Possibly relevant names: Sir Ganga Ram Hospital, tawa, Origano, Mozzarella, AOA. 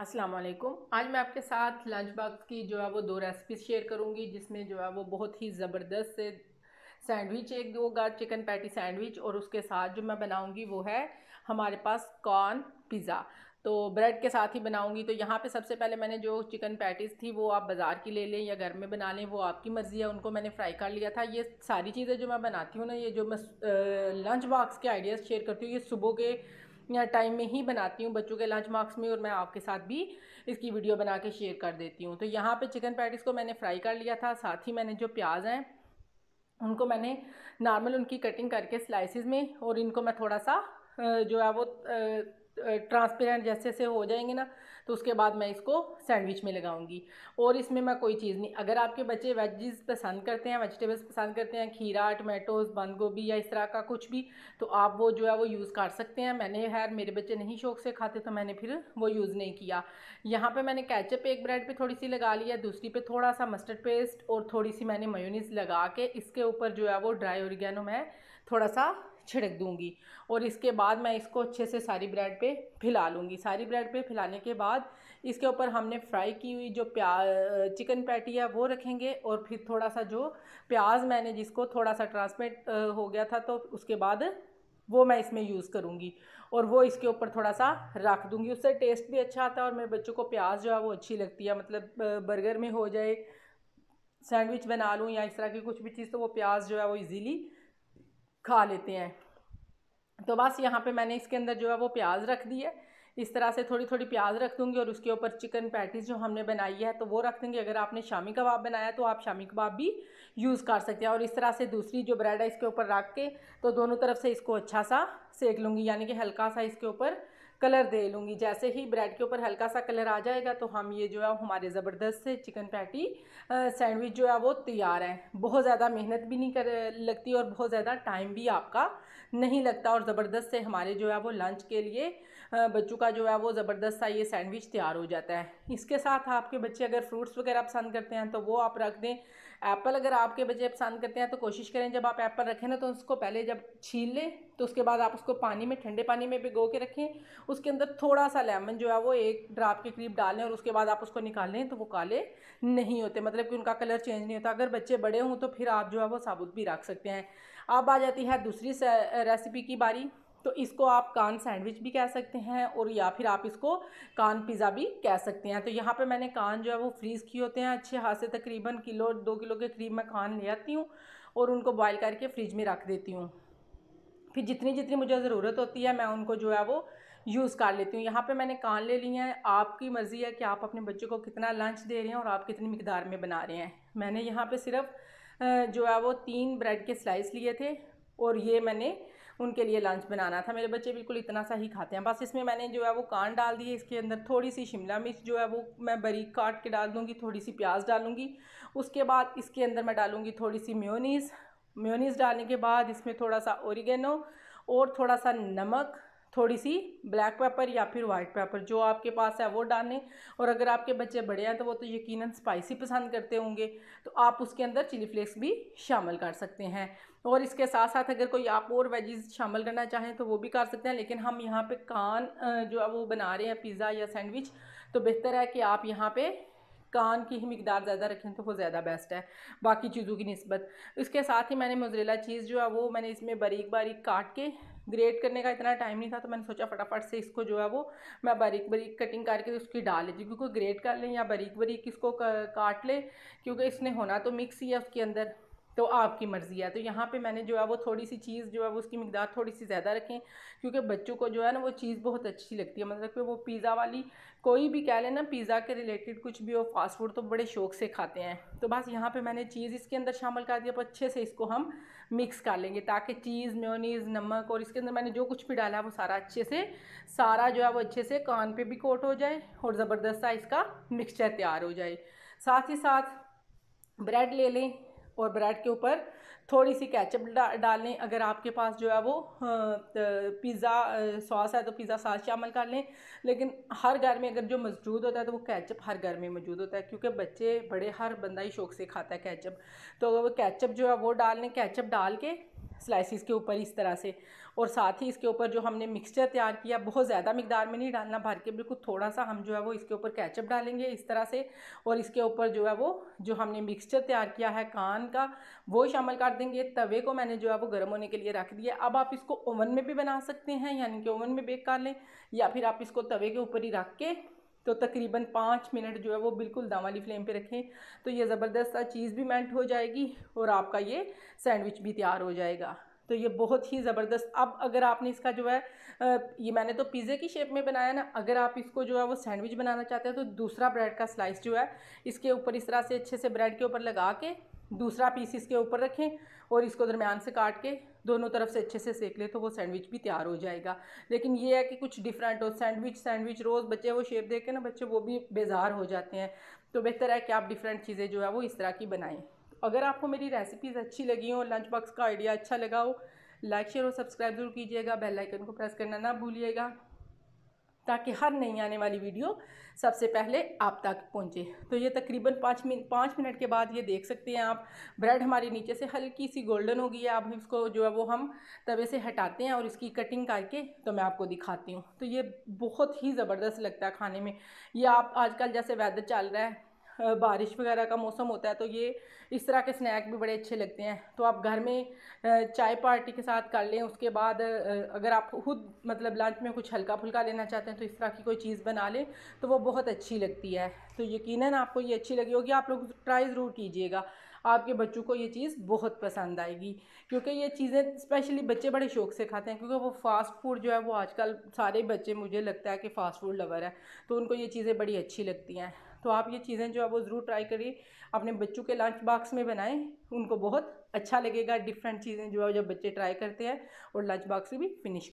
अस्सलाम वालेकुम। आज मैं आपके साथ लंच बॉक्स की जो है वो दो रेसिपी शेयर करूंगी, जिसमें जो है वो बहुत ही ज़बरदस्त से सैंडविच, एक होगा चिकन पैटी सैंडविच और उसके साथ जो मैं बनाऊंगी वो है हमारे पास कॉर्न पिज़्ज़ा, तो ब्रेड के साथ ही बनाऊंगी। तो यहाँ पे सबसे पहले मैंने जो चिकन पैटीज़ थी वो आप बाज़ार की ले लें या घर में बना लें, वो आपकी मर्ज़ी है, उनको मैंने फ्राई कर लिया था। ये सारी चीज़ें जो मैं बनाती हूँ ना, ये जो मैं लंच बॉक्स के आइडियाज़ शेयर करती हूँ, ये सुबह के या टाइम में ही बनाती हूँ बच्चों के लंच बॉक्स में, और मैं आपके साथ भी इसकी वीडियो बना के शेयर कर देती हूँ। तो यहाँ पे चिकन पैटीज़ को मैंने फ्राई कर लिया था, साथ ही मैंने जो प्याज हैं उनको मैंने नॉर्मल उनकी कटिंग करके स्लाइसेस में, और इनको मैं थोड़ा सा जो है वो ट्रांसपेरेंट जैसे से हो जाएंगे ना, तो उसके बाद मैं इसको सैंडविच में लगाऊंगी। और इसमें मैं कोई चीज़ नहीं, अगर आपके बच्चे वेजेस पसंद करते हैं, वेजिटेबल्स पसंद करते हैं, खीरा, टमाटोज़, बंद गोभी या इस तरह का कुछ भी, तो आप वो जो है वो यूज़ कर सकते हैं। मैंने खैर मेरे बच्चे नहीं शौक से खाते, तो मैंने फिर वो यूज़ नहीं किया। यहाँ पर मैंने कैचअप एक ब्रेड पर थोड़ी सी लगा लिया, दूसरी पर थोड़ा सा मस्टर्ड पेस्ट और थोड़ी सी मैंने मेयोनीज़ लगा के इसके ऊपर जो है वो ड्राई ओरिगैनो मैं थोड़ा सा छिड़क दूंगी, और इसके बाद मैं इसको अच्छे से सारी ब्रेड पे फैला लूँगी। सारी ब्रेड पे फैलाने के बाद इसके ऊपर हमने फ्राई की हुई जो चिकन पैटी है वो रखेंगे, और फिर थोड़ा सा जो प्याज मैंने जिसको थोड़ा सा ट्रांसपेरेंट हो गया था तो उसके बाद वो मैं इसमें यूज़ करूँगी, और वो इसके ऊपर थोड़ा सा रख दूँगी। उससे टेस्ट भी अच्छा आता है, और मेरे बच्चों को प्याज जो है वो अच्छी लगती है, मतलब बर्गर में हो जाए, सैंडविच बना लूँ या इस तरह की कुछ भी चीज़, तो वो प्याज जो है वो ईज़िली खा लेते हैं। तो बस यहाँ पे मैंने इसके अंदर जो है वो प्याज रख दी है, इस तरह से थोड़ी थोड़ी प्याज रख दूँगी, और उसके ऊपर चिकन पैटीज़ जो हमने बनाई है तो वो रख देंगे। अगर आपने शामी कबाब बनाया तो आप शामी कबाब भी यूज़ कर सकते हैं, और इस तरह से दूसरी जो ब्रेड है इसके ऊपर रख के तो दोनों तरफ से इसको अच्छा सा सेक लूँगी, यानी कि हल्का सा इसके ऊपर कलर दे लूँगी। जैसे ही ब्रेड के ऊपर हल्का सा कलर आ जाएगा तो हम ये जो है हमारे ज़बरदस्त से चिकन पैटी सैंडविच जो है वो तैयार है। बहुत ज़्यादा मेहनत भी नहीं लगती और बहुत ज़्यादा टाइम भी आपका नहीं लगता, और ज़बरदस्त से हमारे जो है वो लंच के लिए बच्चों का जो है वो ज़बरदस्त सा ये सैंडविच तैयार हो जाता है। इसके साथ आपके बच्चे अगर फ्रूट्स वगैरह पसंद करते हैं तो वो आप रख दें। एप्पल अगर आपके बच्चे पसंद करते हैं तो कोशिश करें जब आप एप्पल रखें ना तो उसको पहले जब छील लें तो उसके बाद आप उसको पानी में, ठंडे पानी में भिगो के रखें, उसके अंदर थोड़ा सा लेमन जो है वो एक ड्रॉप के करीब डालें, और उसके बाद आप उसको निकालें तो वो काले नहीं होते, मतलब कि उनका कलर चेंज नहीं होता। अगर बच्चे बड़े हों तो फिर आप जो है वो साबुत भी रख सकते हैं। अब आ जाती है दूसरी रेसिपी की बारी, तो इसको आप कॉर्न सैंडविच भी कह सकते हैं, और या फिर आप इसको कॉर्न पिज़्ज़ा भी कह सकते हैं। तो यहाँ पे मैंने कॉर्न जो है वो फ्रीज़ किए होते हैं अच्छे हाथ से, तकरीबन 1-2 किलो के करीब मैं कॉर्न ले आती हूँ और उनको बॉयल करके फ्रिज में रख देती हूँ। फिर जितनी जितनी मुझे ज़रूरत होती है मैं उनको जो है वो यूज़ कर लेती हूँ। यहाँ पे मैंने कॉर्न ले लिए हैं, आपकी मर्ज़ी है कि आप अपने बच्चों को कितना लंच दे रहे हैं और आप कितनी मिकदार में बना रहे हैं। मैंने यहाँ पे सिर्फ जो है वो 3 ब्रेड के स्लाइस लिए थे, और ये मैंने उनके लिए लंच बनाना था। मेरे बच्चे बिल्कुल इतना सा ही खाते हैं। बस इसमें मैंने जो है वो कॉर्न डाल दिए, इसके अंदर थोड़ी सी शिमला मिर्च जो है वो मैं बारीक काट के डाल दूँगी, थोड़ी सी प्याज डालूँगी, उसके बाद इसके अंदर मैं डालूँगी थोड़ी सी मेयोनीज़। मेयोनीज़ डालने के बाद इसमें थोड़ा सा ओरिगेनो और थोड़ा सा नमक, थोड़ी सी ब्लैक पेपर या फिर वाइट पेपर जो आपके पास है वो डालें, और अगर आपके बच्चे बड़े हैं तो वो तो यकीनन स्पाइसी पसंद करते होंगे तो आप उसके अंदर चिली फ्लेक्स भी शामिल कर सकते हैं। और इसके साथ साथ अगर कोई आप और वेजीज शामिल करना चाहें तो वो भी कर सकते हैं, लेकिन हम यहाँ पे कॉर्न जो है वो बना रहे हैं पिज़्ज़ा या सैंडविच, तो बेहतर है कि आप यहाँ पर कॉर्न की ही मिकदार ज़्यादा रखें तो वो ज़्यादा बेस्ट है बाकी चीज़ों की निस्बत। इसके साथ ही मैंने मोज़रेला चीज़ जो है वो मैंने इसमें बारीक बारीक काट के, ग्रेट करने का इतना टाइम नहीं था तो मैंने सोचा फटाफट से इसको जो है वो मैं बारीक बारीक कटिंग करके उसकी डाल लेती, क्योंकि ग्रेट कर लें या बारीक बारीक इसको काट लें, क्योंकि इसने होना तो मिक्स ही है उसके अंदर, तो आपकी मर्ज़ी है। तो यहाँ पे मैंने जो है वो थोड़ी सी चीज़ जो है वो उसकी मिकदार थोड़ी सी ज़्यादा रखें, क्योंकि बच्चों को जो है ना वो चीज़ बहुत अच्छी लगती है, मतलब कि वो पिज़्ज़ा वाली कोई भी कह लें ना, पिज़्ज़ा के रिलेटेड कुछ भी हो, फास्ट फूड तो बड़े शौक से खाते हैं। तो बस यहाँ पे मैंने चीज़ इसके अंदर शामिल कर दिया, पर अच्छे से इसको हम मिक्स कर लेंगे ताकि चीज़, मेयोनीज़, नमक और इसके अंदर मैंने जो कुछ भी डाला है वो सारा अच्छे से, सारा जो है वो अच्छे से कान पर भी कोट हो जाए और ज़बरदस्त सा इसका मिक्सचर तैयार हो जाए। साथ ही साथ ब्रेड ले लें और ब्रेड के ऊपर थोड़ी सी केचप डाल लें। अगर आपके पास जो है वो पिज़्ज़ा सॉस है तो पिज़्ज़ा सॉस शामिल कर लें। लेकिन हर घर में अगर जो मौजूद होता है तो वो केचप हर घर में मौजूद होता है, क्योंकि बच्चे बड़े हर बंदा ही शौक़ से खाता है केचप। तो वो केचप जो है वो डाल लें। केचप डाल के स्लाइसिस के ऊपर इस तरह से, और साथ ही इसके ऊपर जो हमने मिक्सचर तैयार किया, बहुत ज़्यादा मिकदार में नहीं डालना, भर के बिल्कुल थोड़ा सा हम जो है वो इसके ऊपर केचप डालेंगे इस तरह से। और इसके ऊपर जो है वो जो हमने मिक्सचर तैयार किया है कान का, वो शामिल कर देंगे। तवे को मैंने जो है वो गर्म होने के लिए रख दिया। अब आप इसको ओवन में भी बना सकते हैं, यानी कि ओवन में बेक कर लें, या फिर आप इसको तवे के ऊपर ही रख के तो तकरीबन 5 मिनट जो है वो बिल्कुल दम वाली फ्लेम पे रखें, तो ये ज़बरदस्त चीज़ भी मेल्ट हो जाएगी और आपका ये सैंडविच भी तैयार हो जाएगा। तो ये बहुत ही ज़बरदस्त। अब अगर आपने इसका जो है ये मैंने तो पिज़्ज़े की शेप में बनाया ना, अगर आप इसको जो है वो सैंडविच बनाना चाहते हैं तो दूसरा ब्रेड का स्लाइस जो है इसके ऊपर इस तरह से अच्छे से ब्रेड के ऊपर लगा के दूसरा पीस इसके ऊपर रखें और इसको दरमियान से काट के दोनों तरफ से अच्छे से सेक ले, तो वो सैंडविच भी तैयार हो जाएगा। लेकिन ये है कि कुछ डिफरेंट हो सैंडविच रोज़ बच्चे वो शेप देख के ना बच्चे वो भी बेजार हो जाते हैं, तो बेहतर है कि आप डिफरेंट चीज़ें जो है वो इस तरह की बनाएं। अगर आपको मेरी रेसिपीज़ अच्छी लगी हो, लंच बॉक्स का आइडिया अच्छा लगा हो, लाइक शेयर और सब्सक्राइब जरूर कीजिएगा। बेल आइकन को प्रेस करना ना भूलिएगा ताकि हर नई आने वाली वीडियो सबसे पहले आप तक पहुंचे। तो ये तकरीबन 5 मिनट के बाद ये देख सकते हैं आप, ब्रेड हमारी नीचे से हल्की सी गोल्डन हो गई है। अब इसको जो है वो हम तवे से हटाते हैं और इसकी कटिंग करके तो मैं आपको दिखाती हूँ। तो ये बहुत ही ज़बरदस्त लगता है खाने में। ये आप आजकल जैसे वेदर चल रहा है, बारिश वगैरह का मौसम होता है, तो ये इस तरह के स्नैक भी बड़े अच्छे लगते हैं। तो आप घर में चाय पार्टी के साथ कर लें। उसके बाद अगर आप खुद मतलब लंच में कुछ हल्का फुल्का लेना चाहते हैं तो इस तरह की कोई चीज़ बना लें तो वो बहुत अच्छी लगती है। तो यकीनन आपको ये अच्छी लगी होगी, आप लोग ट्राई ज़रूर कीजिएगा, आपके बच्चों को ये चीज़ बहुत पसंद आएगी, क्योंकि ये चीज़ें स्पेशली बच्चे बड़े शौक़ से खाते हैं, क्योंकि वो फ़ास्ट फूड जो है वो आजकल सारे बच्चे मुझे लगता है कि फ़ास्ट फूड लवर है, तो उनको ये चीज़ें बड़ी अच्छी लगती हैं। तो आप ये चीज़ें जो है वो ज़रूर ट्राई करिए, अपने बच्चों के लंच बॉक्स में बनाएं, उनको बहुत अच्छा लगेगा। डिफरेंट चीज़ें जो है जब बच्चे ट्राई करते हैं और लंच बॉक्स भी फिनिश